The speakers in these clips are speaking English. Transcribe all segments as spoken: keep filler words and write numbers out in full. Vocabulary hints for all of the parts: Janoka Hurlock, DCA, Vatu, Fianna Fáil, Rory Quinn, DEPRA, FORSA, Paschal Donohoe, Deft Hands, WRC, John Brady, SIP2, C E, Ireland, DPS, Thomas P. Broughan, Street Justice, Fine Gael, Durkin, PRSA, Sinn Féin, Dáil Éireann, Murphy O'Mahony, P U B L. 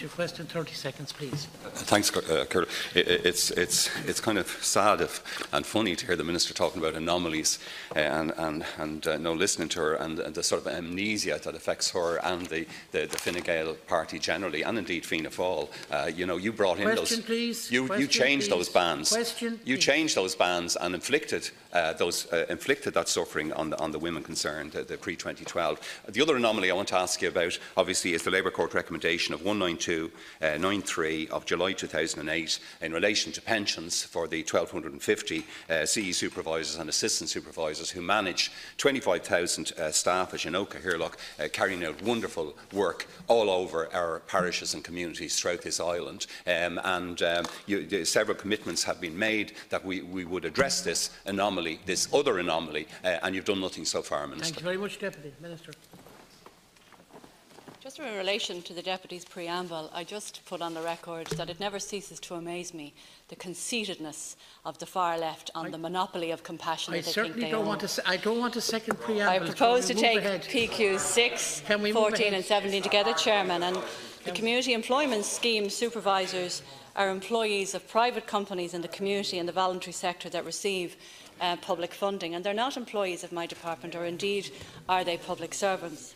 Your question, thirty seconds, please. Uh, thanks, uh, Carol. It, it's, it's, it's kind of sad if, and funny to hear the Minister talking about anomalies and, and, and uh, no listening to her, and, and the sort of amnesia that affects her and the, the, the Fine Gael party generally, and indeed Fianna Fáil. Uh, you know, you brought in question, those... Please. You, question, you changed please. those bans. Question, you please. changed those bans and inflicted, uh, those, uh, inflicted that suffering on the, on the women concerned, the, the pre twenty twelve. The other anomaly I want to ask you about, obviously, is the Labour Court recommendation of one ninety-two ninety-three of July two thousand eight in relation to pensions for the twelve fifty uh, C E supervisors and assistant supervisors who manage twenty-five thousand uh, staff at Janoka Hurlock, uh, carrying out wonderful work all over our parishes and communities throughout this island. Um, and um, you, several commitments have been made that we, we would address this anomaly, this other anomaly, uh, and you've done nothing so far, Minister. Thank you very much, Deputy Minister. Just in relation to the Deputy's preamble, I just put on the record that it never ceases to amaze me the conceitedness of the far left on I, the monopoly of compassion I that they certainly think they don't own. want to. I don't want a second preamble. I propose to take ahead? P Q six, fourteen and seventeen together, Chairman. And the Community Employment Scheme supervisors are employees of private companies in the community and the voluntary sector that receive uh, public funding, and they're not employees of my department, or indeed are they public servants.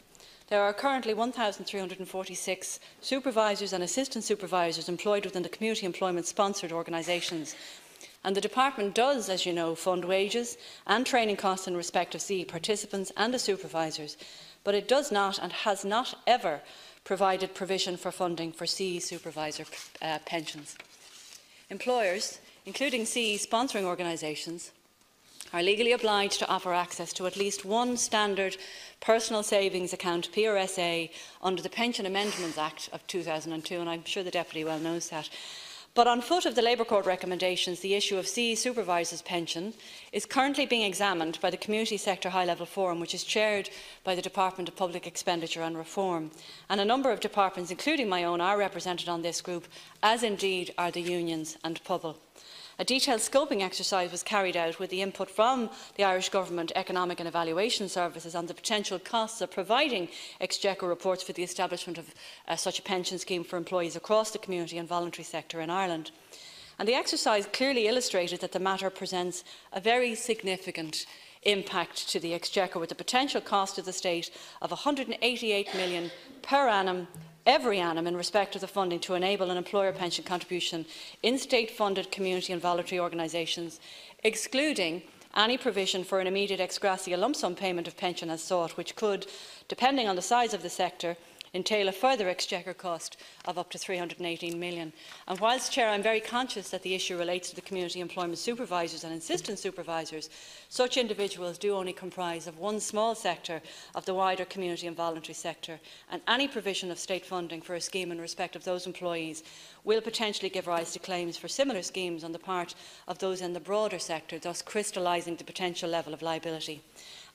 There are currently one thousand three hundred forty-six supervisors and assistant supervisors employed within the community employment-sponsored organisations. And the Department does, as you know, fund wages and training costs in respect of C E participants and the supervisors, but it does not and has not ever provided provision for funding for C E supervisor uh, pensions. Employers, including C E sponsoring organisations, are legally obliged to offer access to at least one standard personal savings account, P R S A, under the Pension Amendments Act of two thousand two, and I'm sure the Deputy well knows that. But on foot of the Labour Court recommendations, the issue of C E supervisors' pension is currently being examined by the Community Sector High-Level Forum, which is chaired by the Department of Public Expenditure and Reform. And a number of departments, including my own, are represented on this group, as indeed are the unions and P U B L. A detailed scoping exercise was carried out with the input from the Irish Government Economic and Evaluation Services on the potential costs of providing Exchequer reports for the establishment of uh, such a pension scheme for employees across the community and voluntary sector in Ireland. And the exercise clearly illustrated that the matter presents a very significant impact to the Exchequer, with a potential cost to the state of one hundred eighty-eight million pounds per annum every annum in respect of the funding to enable an employer pension contribution in state-funded community and voluntary organisations, excluding any provision for an immediate ex gratia lump sum payment of pension as sought, which could, depending on the size of the sector, entail a further exchequer cost of up to three hundred and eighteen million pounds. And whilst, Chair, I'm very conscious that the issue relates to the community employment supervisors and assistant supervisors, such individuals do only comprise of one small sector of the wider community and voluntary sector, and any provision of state funding for a scheme in respect of those employees will potentially give rise to claims for similar schemes on the part of those in the broader sector, thus crystallising the potential level of liability.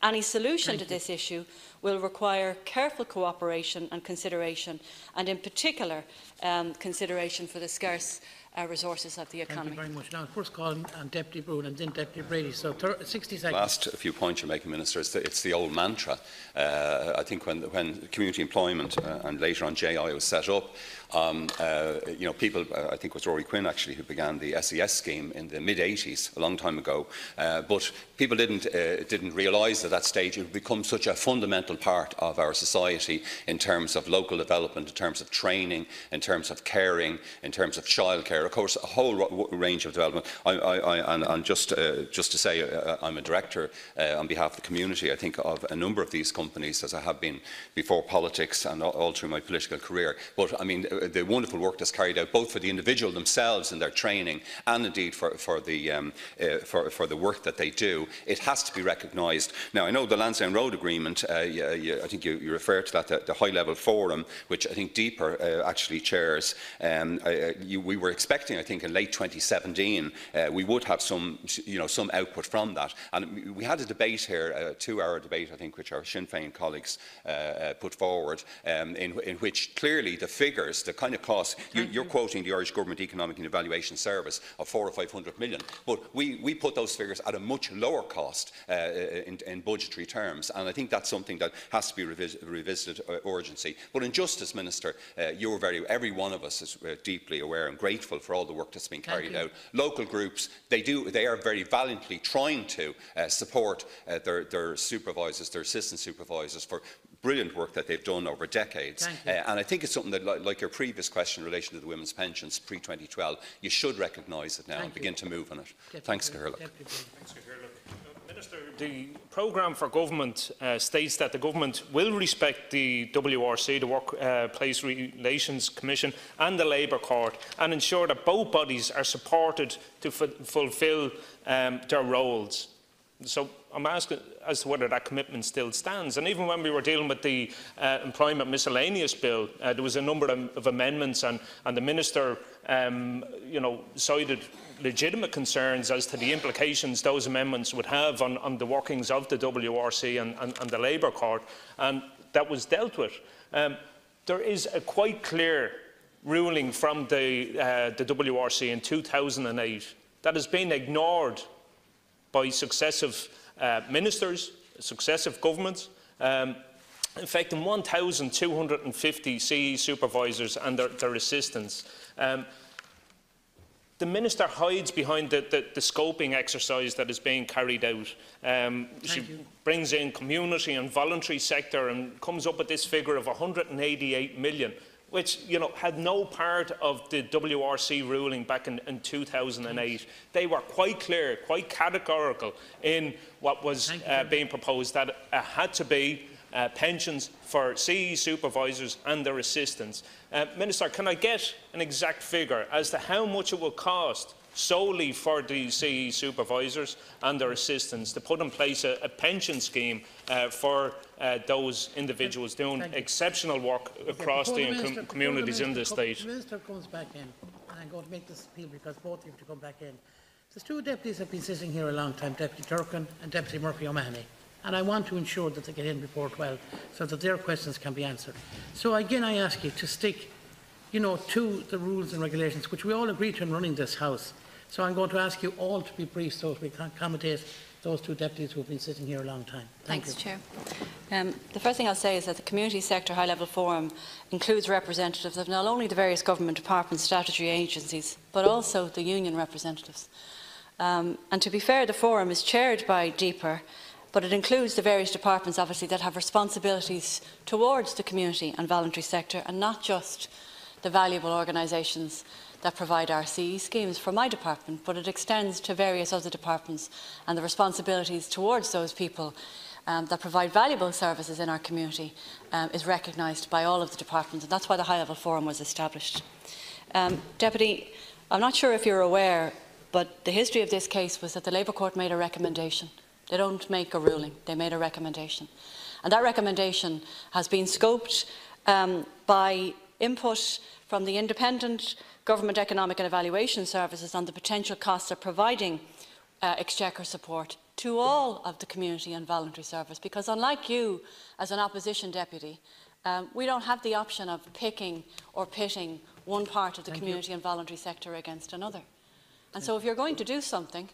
Any solution to this issue will require careful cooperation and consideration, and in particular um, consideration for the scarce uh, resources of the economy. Thank you very much. Now, first call on Deputy Broughan and then Deputy Brady. So sixty seconds. Last few points you're making, Minister, it's the, it's the old mantra. Uh, I think when, when community employment uh, and later on J I was set up, Um, uh, you know, people, uh, I think it was Rory Quinn actually who began the S E S scheme in the mid eighties, a long time ago, uh, but people didn't, uh, didn't realise at that stage it would become such a fundamental part of our society in terms of local development, in terms of training, in terms of caring, in terms of childcare, of course, a whole range of development. I, I, I, and, and just, uh, just to say, uh, I'm a director uh, on behalf of the community, I think, of a number of these companies, as I have been before politics and all through my political career, but I mean, the wonderful work that's carried out both for the individual themselves and their training, and indeed for, for, the, um, uh, for, for the work that they do, it has to be recognised. Now, I know the Lansdowne Road Agreement, uh, you, you, I think you, you referred to that, the, the high-level forum, which I think DEPRA uh, actually chairs. Um, uh, you, we were expecting expecting, I think, in late twenty seventeen, uh, we would have some, you know, some output from that. And we had a debate here, a two-hour debate, I think, which our Sinn Féin colleagues uh, uh, put forward, um, in, in which clearly the figures, the kind of costs, you, you're quoting the Irish Government Economic and Evaluation Service of four or five hundred million, but we, we put those figures at a much lower cost uh, in, in budgetary terms. And I think that's something that has to be revis revisited uh, urgency. But in Justice, Minister, uh, you're very, every one of us is uh, deeply aware and grateful for all the work that's been carried out. Local groups, they do, they are very valiantly trying to uh, support uh, their, their supervisors, their assistant supervisors, for brilliant work that they've done over decades. Uh, and I think it's something that, like, like your previous question in relation to the women's pensions pre twenty twelve, you should recognise it now Thank and you. begin to move on it. Deputy Thanks, Hurlock. Minister, the programme for government uh, states that the government will respect the W R C, the Workplace uh, Relations Commission, and the Labour Court, and ensure that both bodies are supported to f fulfil um, their roles. So I'm asking as to whether that commitment still stands. And even when we were dealing with the uh, employment miscellaneous bill, uh, there was a number of, of amendments, and, and the minister, um, you know, cited legitimate concerns as to the implications those amendments would have on, on the workings of the W R C and, and, and the Labour Court, and that was dealt with. Um, there is a quite clear ruling from the, uh, the W R C in two thousand eight that has been ignored by successive uh, ministers, successive governments, um, affecting one thousand two hundred and fifty C E supervisors and their, their assistants. Um, the minister hides behind the, the, the scoping exercise that is being carried out. Um, she you. brings in community and voluntary sector and comes up with this figure of one hundred and eighty-eight million, which, you know, had no part of the W R C ruling back in, in two thousand eight. They were quite clear, quite categorical in what was uh, being proposed, that it uh, had to be uh, pensions for C E supervisors and their assistants. Uh, Minister, can I get an exact figure as to how much it will cost solely for the C E supervisors and their assistants to put in place a, a pension scheme uh, for uh, those individuals doing exceptional work across okay, the, the minister, com communities the in this state. The Minister comes back in, and I'm going to make this appeal because both of you have to come back in. There's two deputies that have been sitting here a long time, Deputy Turkin and Deputy Murphy O'Mahony, and I want to ensure that they get in before twelve so that their questions can be answered. So again, I ask you to stick, you know, to the rules and regulations which we all agree to in running this House. So I'm going to ask you all to be brief so we can accommodate those two deputies who have been sitting here a long time. Thank Thanks, you. Chair. Um, the first thing I'll say is that the Community Sector High Level Forum includes representatives of not only the various government departments, statutory agencies, but also the union representatives. Um, and to be fair, the forum is chaired by DEPRA, but it includes the various departments, obviously, that have responsibilities towards the community and voluntary sector, and not just the valuable organisations that provide our C E schemes for my department, but it extends to various other departments and the responsibilities towards those people um, that provide valuable services in our community um, is recognised by all of the departments, and that's why the High Level Forum was established. Um, Deputy, I'm not sure if you're aware, but the history of this case was that the Labour Court made a recommendation. They don't make a ruling, they made a recommendation. And that recommendation has been scoped um, by input from the independent Government Economic and Evaluation Services on the potential costs of providing uh, exchequer support to all of the community and voluntary service, because unlike you as an opposition deputy, um, we don't have the option of picking or pitting one part of the Thank community you. and voluntary sector against another. And so if you're going to do something,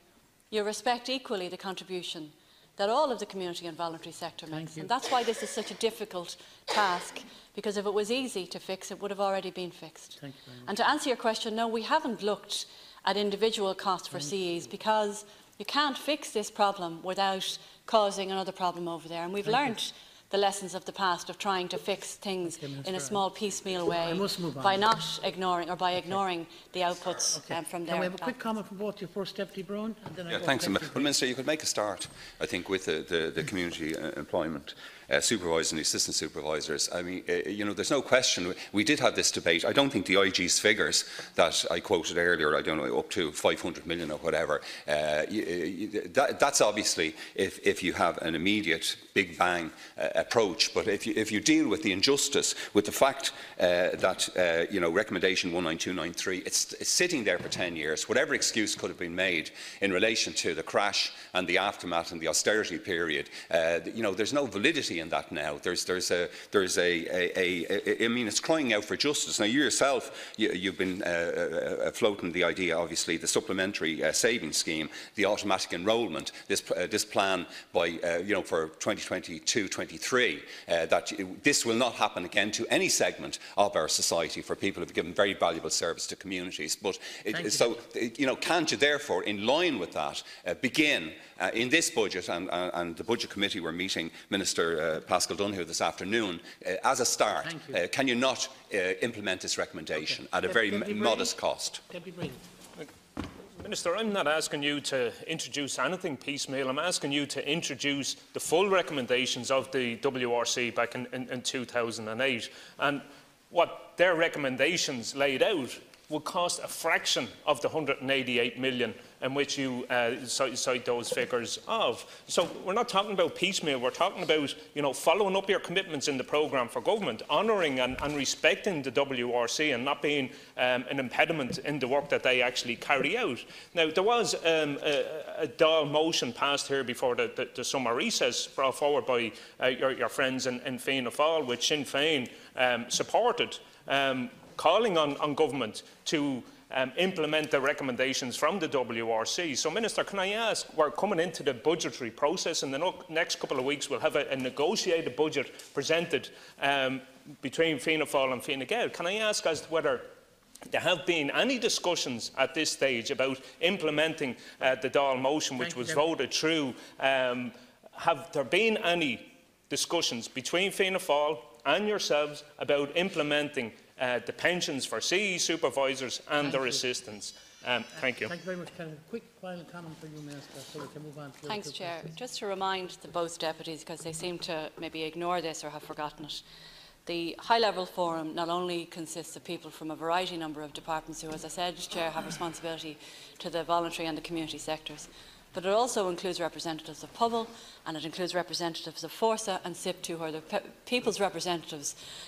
you respect equally the contribution that all of the community and voluntary sector makes. And that's why this is such a difficult task, because if it was easy to fix, it would have already been fixed. Thank you very much. And to answer your question, no, we haven't looked at individual costs for Thank C Es, because you can't fix this problem without causing another problem over there. And we've Thank learned you. the lessons of the past of trying to fix things okay, in a small piecemeal way by not ignoring or by okay. ignoring the outputs okay. um, from there. Can we have a quick comment from both you first, Deputy Broughan? And then yeah, I thanks. Well, Minister, you could make a start, I think, with the, the, the community uh, employment uh, supervisors and the assistant supervisors. I mean, uh, you know, there's no question. We did have this debate. I don't think the I G's figures that I quoted earlier, I don't know, up to five hundred million or whatever, uh, you, you, that, that's obviously if, if you have an immediate big bang uh, approach. But if you, if you deal with the injustice, with the fact uh, that, uh, you know, recommendation one nine two nine three, it's, it's sitting there for ten years, whatever excuse could have been made in relation to the crash and the aftermath and the austerity period, uh, you know, there's no validity in that now. There's, there's, a, there's a, a, a, a, I mean, it's crying out for justice. Now, you yourself, you, you've been uh, uh, floating the idea, obviously, the supplementary uh, savings scheme, the automatic enrolment, this, uh, this plan by, uh, you know, for twenty twenty-two twenty-three, uh, that this will not happen again to any segment of our society, for people who have given very valuable service to communities. But it, you. so, you know, can't you therefore, in line with that, uh, begin Uh, in this budget, and, and, and the Budget Committee were meeting Minister uh, Paschal Donohoe this afternoon, uh, as a start, you. Uh, can you not uh, implement this recommendation okay. at Deb a very Deb modest Brady. cost? Minister, I'm not asking you to introduce anything piecemeal. I'm asking you to introduce the full recommendations of the W R C back in, in, in two thousand eight. And what their recommendations laid out would cost a fraction of the one hundred and eighty-eight million in which you uh, cite those figures of. So we're not talking about piecemeal, we're talking about, you know, following up your commitments in the programme for government, honouring and, and respecting the W R C and not being um, an impediment in the work that they actually carry out. Now, there was um, a, a Dáil motion passed here before the, the, the summer recess, brought forward by uh, your, your friends in, in Fianna Fáil, which Sinn Féin um, supported, um, calling on, on government to Um, implement the recommendations from the W R C. So, Minister, can I ask, we're coming into the budgetary process. In the no next couple of weeks, we'll have a, a negotiated budget presented um, between Fianna Fáil and Fine Gael. Can I ask as to whether there have been any discussions at this stage about implementing uh, the Dáil motion, which Thank was you. voted through? Um, have there been any discussions between Fianna Fáil and yourselves about implementing Uh, the pensions for C E supervisors and thank their you. assistants? Um, thank you. Thank you very much, Karen. Quick final comment for you, Minister, so we can move on. To Thanks, Chair. Questions. Just to remind the both deputies, because they seem to maybe ignore this or have forgotten it, the high-level forum not only consists of people from a variety number of departments who, as I said, Chair, have responsibility to the voluntary and the community sectors, but it also includes representatives of P U B L, and it includes representatives of FORSA and S I P two, who are the pe people's representatives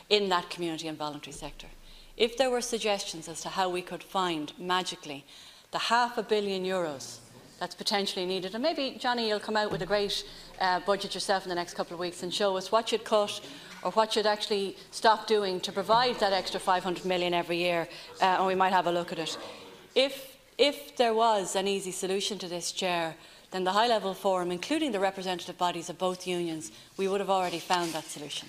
in that community and voluntary sector. If there were suggestions as to how we could find, magically, the half a billion euros that's potentially needed, and maybe, Johnny, you'll come out with a great uh, budget yourself in the next couple of weeks and show us what you'd cut or what you'd actually stop doing to provide that extra five hundred million every year, uh, and we might have a look at it. If If there was an easy solution to this, Chair, then the high-level forum, including the representative bodies of both unions, we would have already found that solution.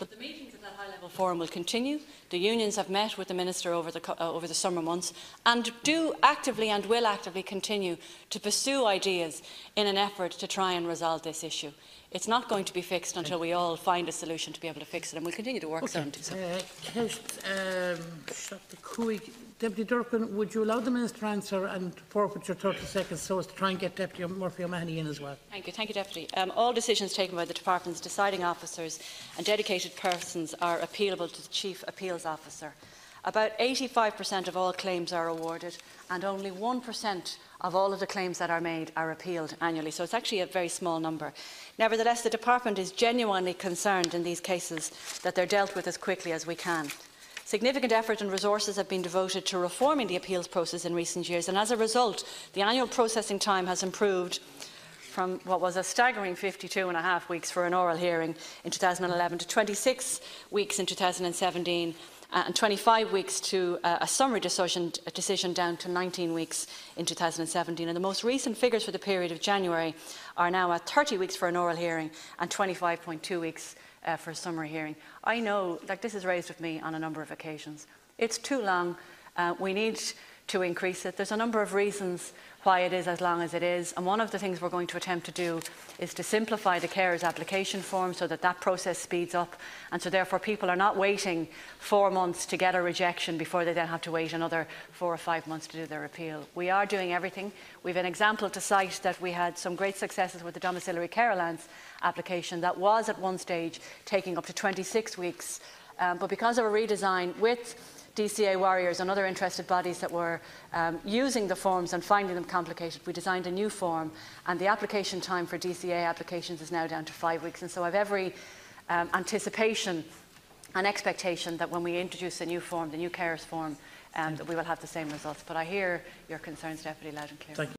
But the meetings of that high-level forum will continue. The unions have met with the Minister over the, uh, over the summer months and do actively and will actively continue to pursue ideas in an effort to try and resolve this issue. It's not going to be fixed until we all find a solution to be able to fix it, and we'll continue to work okay. so and do so. Uh, um, Deputy Durkin, would you allow the Minister to answer and forfeit your thirty seconds so as to try and get Deputy Murphy O'Mahony in as well? Thank you, thank you, Deputy. Um, all decisions taken by the Department's deciding officers and dedicated persons are appealable to the Chief Appeals Officer. About eighty-five percent of all claims are awarded, and only one percent of all of the claims that are made are appealed annually. So it's actually a very small number. Nevertheless, the Department is genuinely concerned in these cases that they're dealt with as quickly as we can. Significant effort and resources have been devoted to reforming the appeals process in recent years, and as a result, the annual processing time has improved from what was a staggering fifty-two and a half weeks for an oral hearing in two thousand eleven to twenty-six weeks in two thousand seventeen, and twenty-five weeks to uh, a summary decision, a decision down to nineteen weeks in two thousand seventeen. And the most recent figures for the period of January are now at thirty weeks for an oral hearing and twenty-five point two weeks Uh, for a summary hearing. I know, like this is raised with me on a number of occasions, it's too long. Uh, we need to increase it. There's a number of reasons why it is as long as it is. And one of the things we're going to attempt to do is to simplify the carer's application form so that that process speeds up. And so therefore people are not waiting four months to get a rejection before they then have to wait another four or five months to do their appeal. We are doing everything. We've an example to cite that we had some great successes with the domiciliary care allowance application that was at one stage taking up to twenty-six weeks. Um, but because of a redesign with D C A warriors and other interested bodies that were um, using the forms and finding them complicated, we designed a new form, and the application time for D C A applications is now down to five weeks. And so I have every um, anticipation and expectation that when we introduce a new form, the new carers form, um, that we will have the same results. But I hear your concerns, Deputy, loud and clear. Thank you.